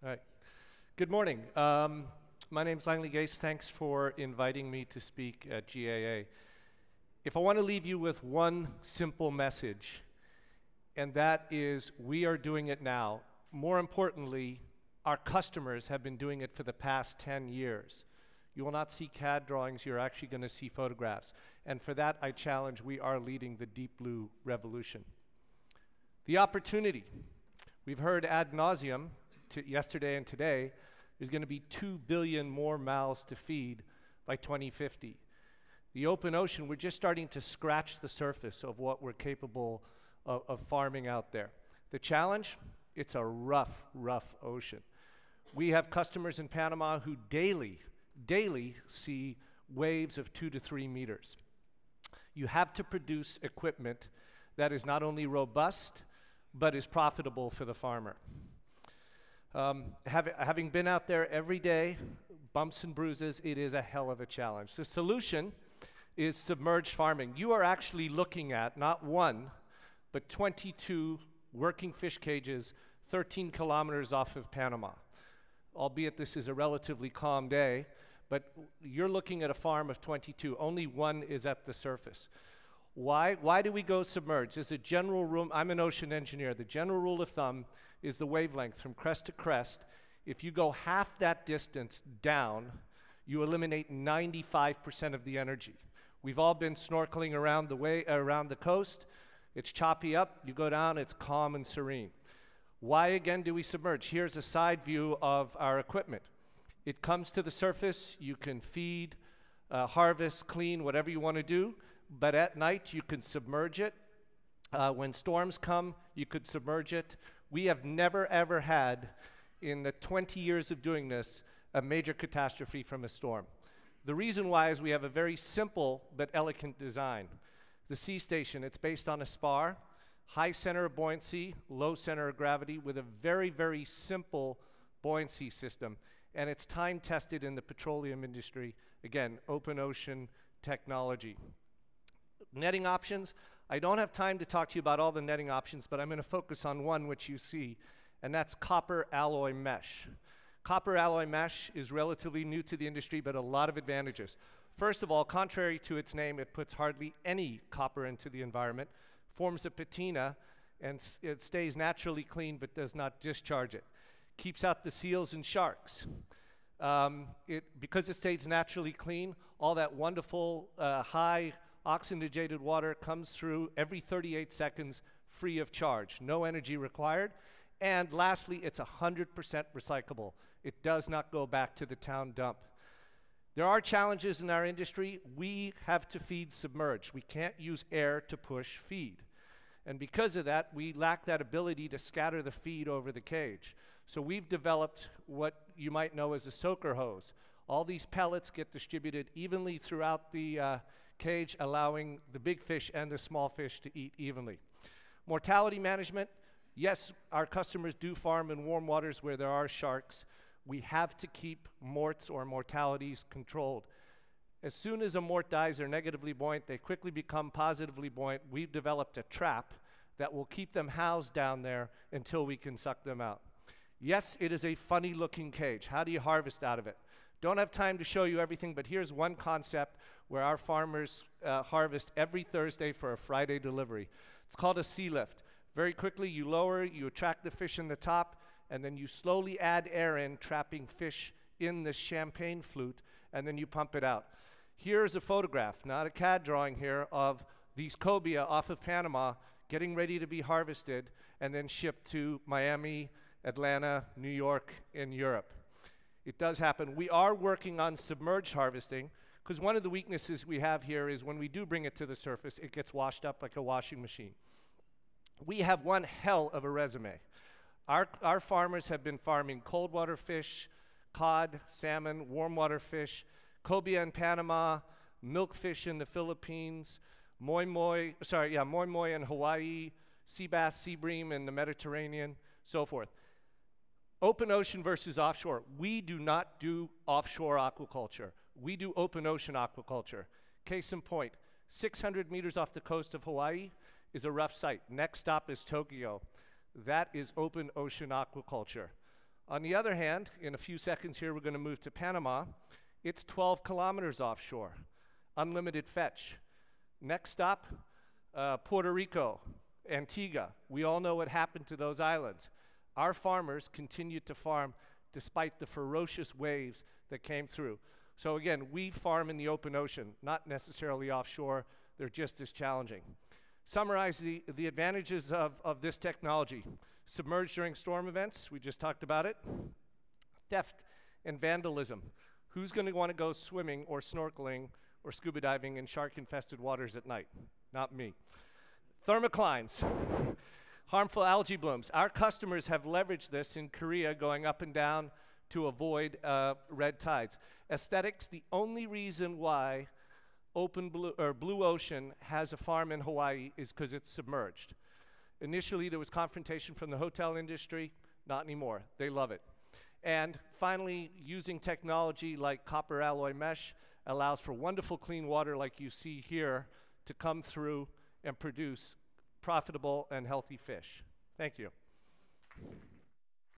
All right. Good morning. My name's Langley Gace. Thanks for inviting me to speak at GAA. If I want to leave you with one simple message, and that is we are doing it now. More importantly, our customers have been doing it for the past 10 years. You will not see CAD drawings, you're actually going to see photographs. And for that, I challenge, we are leading the Deep Blue Revolution. The opportunity. We've heard ad nauseum yesterday and today, there's going to be 2 billion more mouths to feed by 2050. The open ocean, we're just starting to scratch the surface of what we're capable of farming out there. The challenge, it's a rough, rough ocean. We have customers in Panama who daily see waves of 2 to 3 meters. You have to produce equipment that is not only robust, but is profitable for the farmer. Having been out there every day, bumps and bruises, it is a hell of a challenge. The solution is submerged farming. You are actually looking at not one, but 22 working fish cages 13 kilometers off of Panama. Albeit this is a relatively calm day, but you're looking at a farm of 22. Only one is at the surface. Why do we go submerged? There's a general rule. I'm an ocean engineer. The general rule of thumb is the wavelength from crest to crest. If you go half that distance down, you eliminate 95% of the energy. We've all been snorkeling around the coast. It's choppy up. You go down, it's calm and serene. Why again do we submerge? Here's a side view of our equipment. It comes to the surface. You can feed, harvest, clean, whatever you want to do. But at night, you can submerge it. When storms come, you could submerge it. We have never, ever had, in the 20 years of doing this, a major catastrophe from a storm. The reason why is we have a very simple but elegant design. The sea station, it's based on a spar, high center of buoyancy, low center of gravity, with a very, very simple buoyancy system. And it's time-tested in the petroleum industry. Again, open ocean technology. Netting options. I don't have time to talk to you about all the netting options, but I'm going to focus on one which you see, and that's copper alloy mesh. Copper alloy mesh is relatively new to the industry, but a lot of advantages. First of all, contrary to its name, it puts hardly any copper into the environment, forms a patina, and it stays naturally clean but does not discharge it. Keeps out the seals and sharks. Because it stays naturally clean, all that wonderful high oxygenated water comes through every 38 seconds free of charge, no energy required. And lastly, it's 100% recyclable. It does not go back to the town dump. There are challenges in our industry. We have to feed submerged. We can't use air to push feed. And because of that, we lack that ability to scatter the feed over the cage. So we've developed what you might know as a soaker hose. All these pellets get distributed evenly throughout the cage, allowing the big fish and the small fish to eat evenly. Mortality management, yes, our customers do farm in warm waters where there are sharks. We have to keep morts or mortalities controlled. As soon as a mort dies, they're negatively buoyant, they quickly become positively buoyant. We've developed a trap that will keep them housed down there until we can suck them out. Yes, it is a funny looking cage. How do you harvest out of it? Don't have time to show you everything, but here's one concept where our farmers harvest every Thursday for a Friday delivery. It's called a sea lift. Very quickly, you lower, you attract the fish in the top, and then you slowly add air in, trapping fish in the champagne flute, and then you pump it out. Here's a photograph, not a CAD drawing here, of these cobia off of Panama getting ready to be harvested and then shipped to Miami, Atlanta, New York, and Europe. It does happen. We are working on submerged harvesting, because one of the weaknesses we have here is when we do bring it to the surface, it gets washed up like a washing machine. We have one hell of a resume. Our farmers have been farming cold water fish, cod, salmon, warm water fish, cobia in Panama, milkfish in the Philippines, moi moi in Hawaii, sea bass, sea bream in the Mediterranean, so forth. Open ocean versus offshore. We do not do offshore aquaculture. We do open ocean aquaculture. Case in point, 600 meters off the coast of Hawaii is a rough site. Next stop is Tokyo. That is open ocean aquaculture. On the other hand, in a few seconds here, we're going to move to Panama. It's 12 kilometers offshore, unlimited fetch. Next stop, Puerto Rico, Antigua. We all know what happened to those islands. Our farmers continued to farm despite the ferocious waves that came through. So again, we farm in the open ocean, not necessarily offshore. They're just as challenging. Summarize the advantages of this technology. Submerged during storm events, we just talked about it. Theft and vandalism. Who's going to want to go swimming or snorkeling or scuba diving in shark-infested waters at night? Not me. Thermoclines, harmful algae blooms. Our customers have leveraged this in Korea, going up and down to avoid red tides. Aesthetics, the only reason why Open Blue, or Blue Ocean has a farm in Hawaii is because it's submerged. Initially, there was confrontation from the hotel industry. Not anymore. They love it. And finally, using technology like copper alloy mesh allows for wonderful clean water like you see here to come through and produce profitable and healthy fish. Thank you.